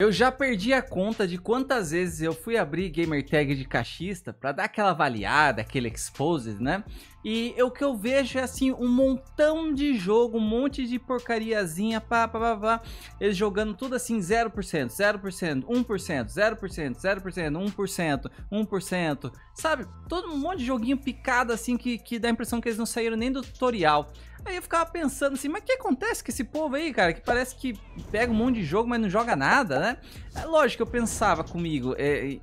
Eu já perdi a conta de quantas vezes eu fui abrir Gamer Tag de Caixista para dar aquela avaliada, aquele exposed, né? E o que eu vejo é assim, um montão de jogo, um monte de porcariazinha, eles jogando tudo assim 0%, 0%, 1%, 0%, 0%, 1%, 1%, sabe? Todo um monte de joguinho picado assim que dá a impressão que eles não saíram nem do tutorial. Aí eu ficava pensando assim, mas o que acontece com esse povo aí, cara? Que parece que pega um monte de jogo, mas não joga nada, né? É lógico, eu pensava comigo,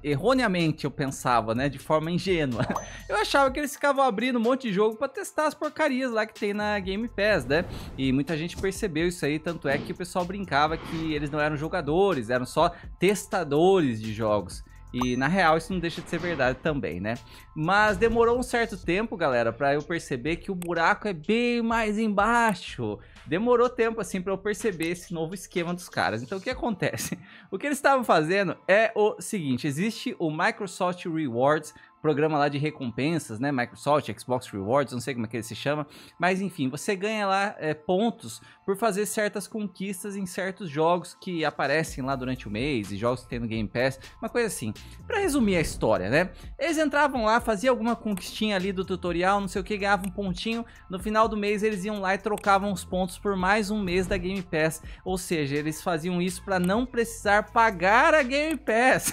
erroneamente eu pensava, né? De forma ingênua. Eu achava que eles ficavam abrindo um monte de jogo pra testar as porcarias lá que tem na Game Pass, né? E muita gente percebeu isso aí, tanto é que o pessoal brincava que eles não eram jogadores, eram só testadores de jogos. E na real isso não deixa de ser verdade também, né? Mas demorou um certo tempo, galera, pra eu perceber que o buraco é bem mais embaixo. Demorou tempo assim pra eu perceber esse novo esquema dos caras. Então o que acontece? O que eles estavam fazendo é o seguinte: existe o Microsoft Rewards, programa lá de recompensas, né? Microsoft, Xbox Rewards, não sei como é que ele se chama, mas enfim, você ganha lá pontos por fazer certas conquistas em certos jogos que aparecem lá durante o mês, e jogos que tem no Game Pass, uma coisa assim. Pra resumir a história, né? Eles entravam lá, faziam alguma conquistinha ali do tutorial, não sei o que, ganhavam um pontinho, no final do mês eles iam lá e trocavam os pontos por mais um mês da Game Pass, ou seja, eles faziam isso pra não precisar pagar a Game Pass.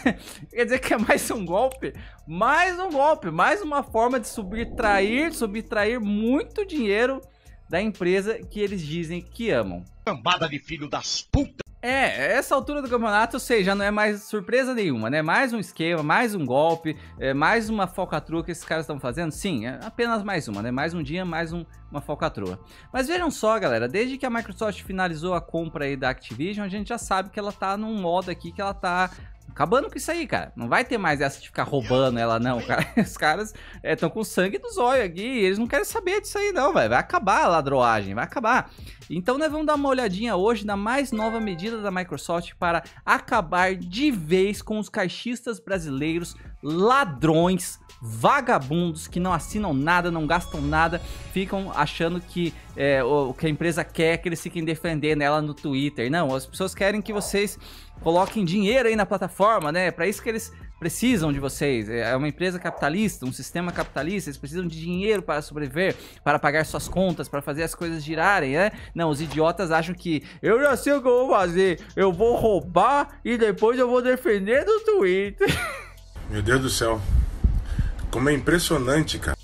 Quer dizer que é mais um golpe? Mais um golpe, mais uma forma de subtrair muito dinheiro da empresa que eles dizem que amam. Cambada de filho das putas! É, essa altura do campeonato, ou seja, não é mais surpresa nenhuma, né? Mais um esquema, mais um golpe, mais uma falcatrua que esses caras estão fazendo. Sim, é apenas mais uma, né? Mais um dia, mais uma falcatrua. Mas vejam só, galera, desde que a Microsoft finalizou a compra aí da Activision, a gente já sabe que ela tá num modo aqui que ela tá acabando com isso aí, cara. Não vai ter mais essa de ficar roubando ela, não, cara. Os caras estão com sangue dos olhos aqui. Eles não querem saber disso aí, não, velho. Vai acabar a ladroagem, vai acabar. Então, nós vamos dar uma olhadinha hoje na mais nova medida da Microsoft para acabar de vez com os caixistas brasileiros, ladrões, vagabundos que não assinam nada, não gastam nada, ficam achando que o que a empresa quer é que eles fiquem defendendo ela no Twitter. Não, as pessoas querem que vocês coloquem dinheiro aí na plataforma, né? Para isso que eles precisam de vocês. É uma empresa capitalista, um sistema capitalista, eles precisam de dinheiro para sobreviver, para pagar suas contas, para fazer as coisas girarem, né? Não, os idiotas acham que eu já sei o que eu vou fazer, eu vou roubar e depois eu vou defender no Twitter. Meu Deus do céu, como é impressionante, cara.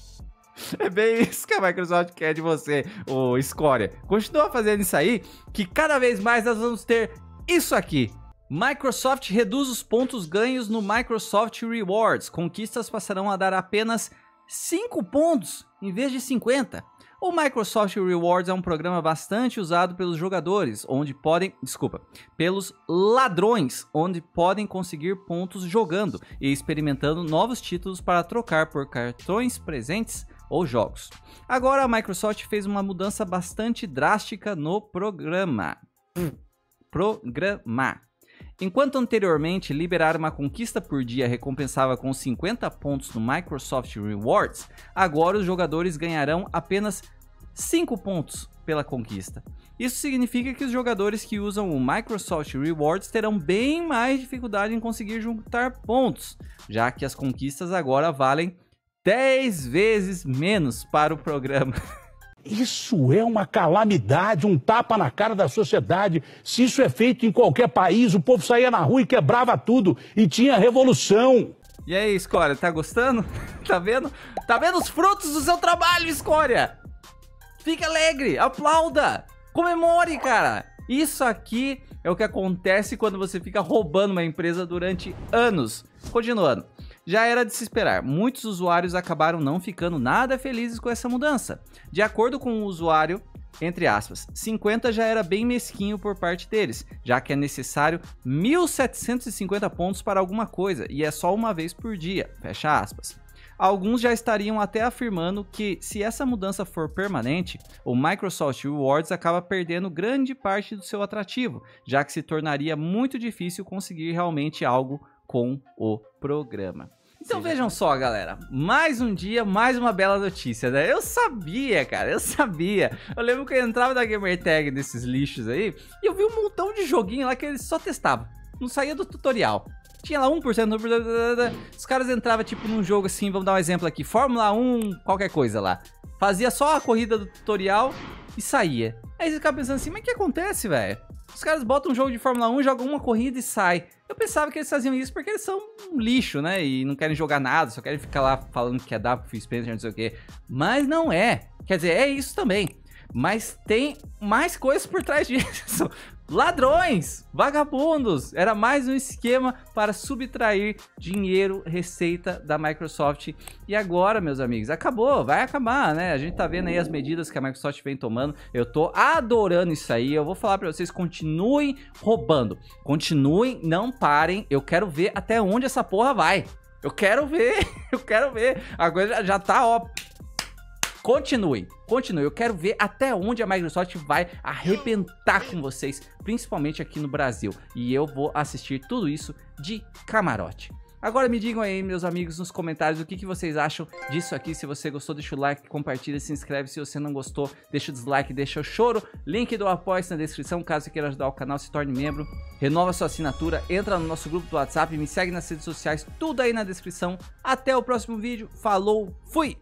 É bem isso que a Microsoft quer de você, ô escória. Continua fazendo isso aí, que cada vez mais nós vamos ter isso aqui. Microsoft reduz os pontos ganhos no Microsoft Rewards. Conquistas passarão a dar apenas 5 pontos em vez de 50. O Microsoft Rewards é um programa bastante usado pelos jogadores, onde podem, pelos ladrões, onde podem conseguir pontos jogando e experimentando novos títulos para trocar por cartões, presentes ou jogos. Agora a Microsoft fez uma mudança bastante drástica no programa. Enquanto anteriormente liberar uma conquista por dia recompensava com 50 pontos no Microsoft Rewards, agora os jogadores ganharão apenas 5 pontos pela conquista. Isso significa que os jogadores que usam o Microsoft Rewards terão bem mais dificuldade em conseguir juntar pontos, já que as conquistas agora valem 10 vezes menos para o programa. Isso é uma calamidade, um tapa na cara da sociedade. Se isso é feito em qualquer país, o povo saía na rua e quebrava tudo. E tinha revolução. E aí, escória, tá gostando? Tá vendo? Tá vendo os frutos do seu trabalho, escória? Fique alegre, aplauda, comemore, cara. Isso aqui é o que acontece quando você fica roubando uma empresa durante anos. Continuando. Já era de se esperar, muitos usuários acabaram não ficando nada felizes com essa mudança. De acordo com o usuário, entre aspas, 50 já era bem mesquinho por parte deles, já que é necessário 1.750 pontos para alguma coisa, e é só uma vez por dia, fecha aspas. Alguns já estariam até afirmando que, se essa mudança for permanente, o Microsoft Rewards acaba perdendo grande parte do seu atrativo, já que se tornaria muito difícil conseguir realmente algo com o programa. Então vejam só, galera, mais um dia, mais uma bela notícia, né? Eu sabia, cara, eu sabia. Eu lembro que eu entrava na Gamer Tag desses lixos aí e eu vi um montão de joguinho lá que eles só testavam. não saía do tutorial. Tinha lá 1%, os caras entravam tipo num jogo assim, vamos dar um exemplo aqui, Fórmula 1, qualquer coisa lá. Fazia só a corrida do tutorial e saía. Aí você ficava pensando assim, mas o que acontece, velho? Os caras botam um jogo de Fórmula 1, jogam uma corrida e sai. Eu pensava que eles faziam isso porque eles são um lixo, né? E não querem jogar nada, só querem ficar lá falando que é dar pro Phil Spencer, não sei o quê. Mas não é. Quer dizer, é isso também. Mas tem mais coisas por trás disso. Ladrões, vagabundos, era mais um esquema para subtrair dinheiro, receita da Microsoft. E agora, meus amigos, acabou, vai acabar, né? A gente tá vendo aí as medidas que a Microsoft vem tomando. Eu tô adorando isso aí, eu vou falar para vocês, continuem roubando, continuem, não parem. Eu quero ver até onde essa porra vai, eu quero ver, a coisa já tá ó... Continue, continue, eu quero ver até onde a Microsoft vai arrebentar com vocês, principalmente aqui no Brasil. E eu vou assistir tudo isso de camarote. Agora me digam aí, meus amigos, nos comentários o que vocês acham disso aqui. Se você gostou, deixa o like, compartilha, se inscreve. Se você não gostou, deixa o dislike, deixa o choro. Link do Apoia-se na descrição, caso você queira ajudar o canal, se torne membro. Renova sua assinatura, entra no nosso grupo do WhatsApp, me segue nas redes sociais, tudo aí na descrição. Até o próximo vídeo, falou, fui!